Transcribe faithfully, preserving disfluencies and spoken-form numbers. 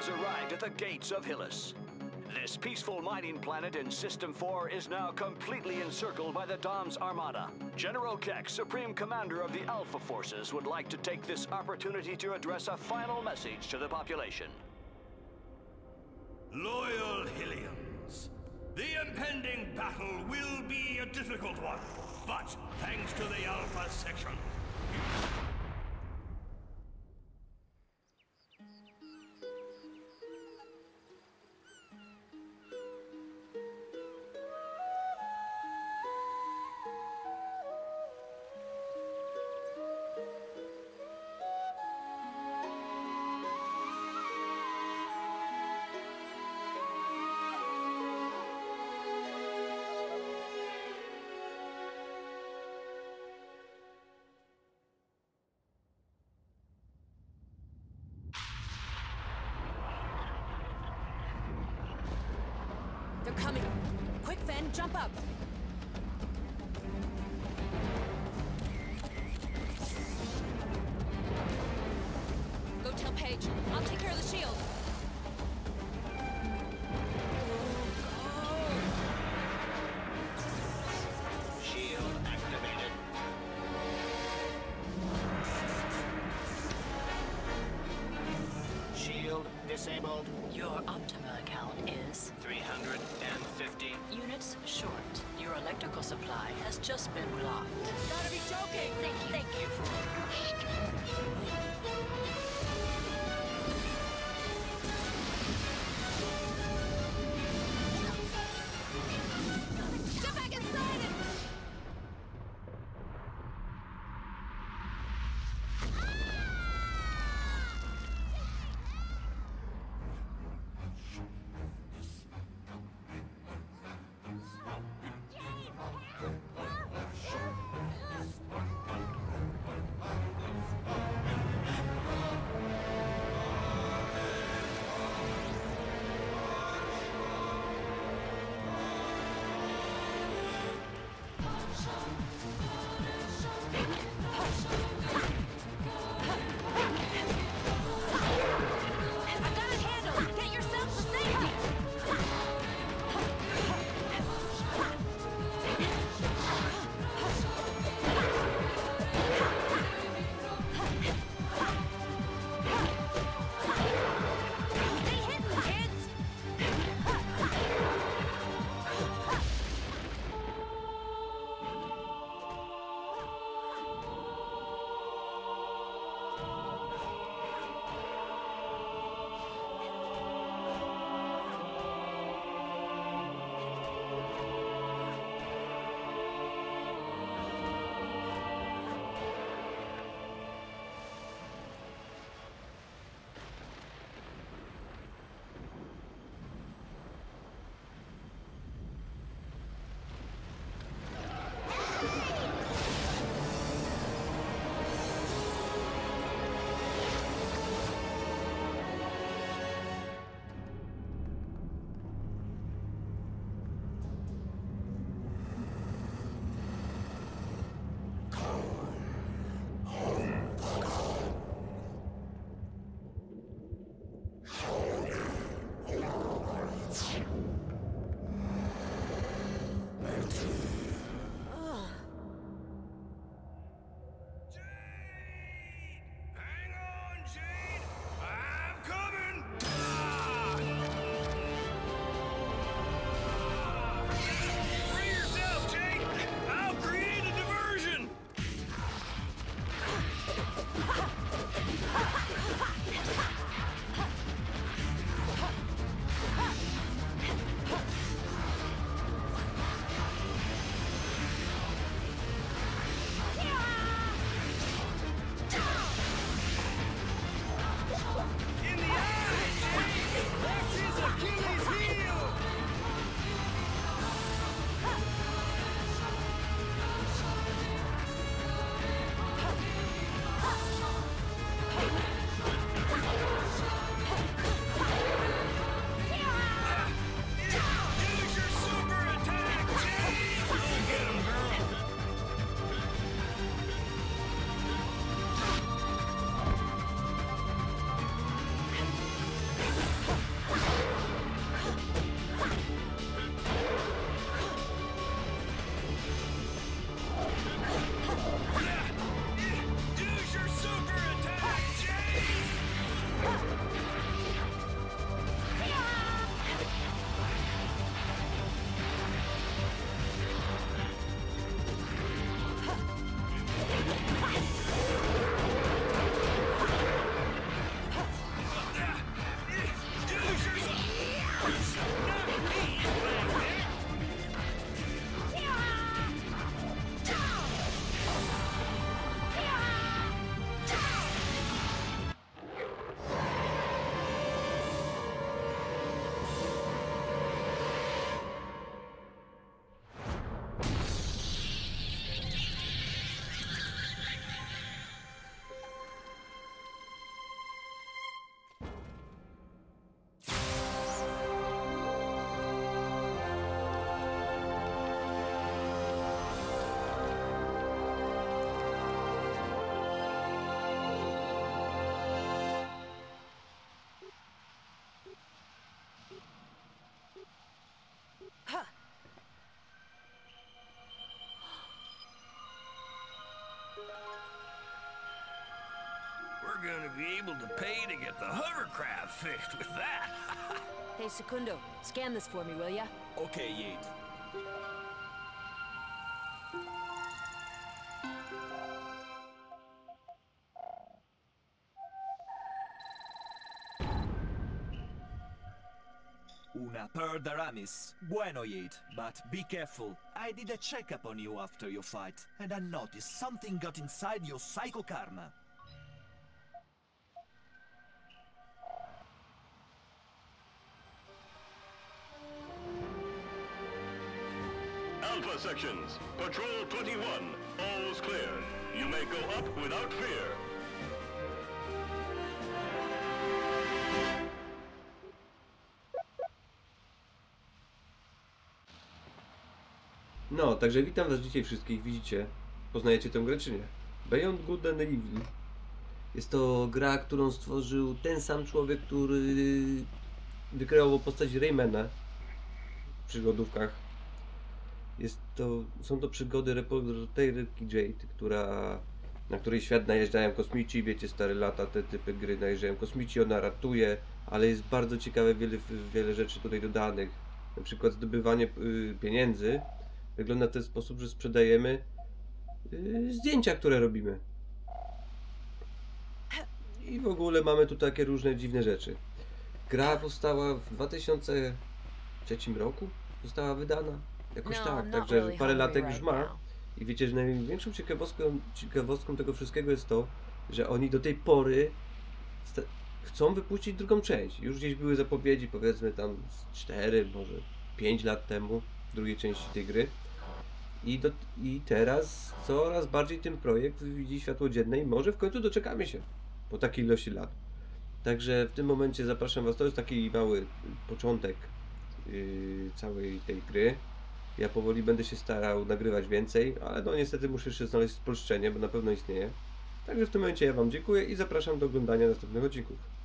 has arrived at the gates of Hyllus. This peaceful mining planet in System four is now completely encircled by the Dom's Armada. General Keck, Supreme Commander of the Alpha Forces, would like to take this opportunity to address a final message to the population. Loyal Hylians, the impending battle will be a difficult one, but thanks to the Alpha Section, they're coming. Quick, Finn, jump up. Go tell Paige. I'll take care of the shield. Disabled. Your Optima account is three hundred fifty units short. Your electrical supply has just been blocked. You gotta be joking! Thank you. Thank you for be able to pay to get the hovercraft fixed with that. Hey, Secundo, scan this for me, will ya? Okay, Yeet. Una per daramis. Bueno, Yeet, but be careful. I did a checkup on you after your fight, and I noticed something got inside your psycho karma. Alpha sections, Patrol twenty-one, all's clear. You may go up without fear. No, także witam was dzisiaj wszystkich, widzicie, poznajecie tę grę czy nie? Beyond Good and Evil. Jest to gra, którą stworzył ten sam człowiek, który wykreował postać Raymana w przygodówkach. Jest to, są to przygody reporterki Jade, która, na której świat najeżdżają kosmici, wiecie, stare lata, te typy gry najeżdżają kosmici, ona ratuje, ale jest bardzo ciekawe wiele, wiele rzeczy tutaj dodanych, na przykład zdobywanie y, pieniędzy. Wygląda w ten sposób, że sprzedajemy y, zdjęcia, które robimy. I w ogóle mamy tu takie różne dziwne rzeczy. Gra powstała w dwa tysiące trzecim roku, została wydana. Jakoś no, tak, także really parę latek już ma. Now. I wiecie, że największą ciekawostką, ciekawostką tego wszystkiego jest to, że oni do tej pory chcą wypuścić drugą część. Już gdzieś były zapowiedzi, powiedzmy tam z cztery, może pięć lat temu, drugiej części tej gry. I, do, I teraz coraz bardziej ten projekt widzi światło dzienne i może w końcu doczekamy się po takiej ilości lat. Także w tym momencie zapraszam was, to jest taki mały początek yy, całej tej gry. Ja powoli będę się starał nagrywać więcej, ale no niestety muszę jeszcze znaleźć spolszczenie, bo na pewno istnieje. Także w tym momencie ja wam dziękuję i zapraszam do oglądania następnych odcinków.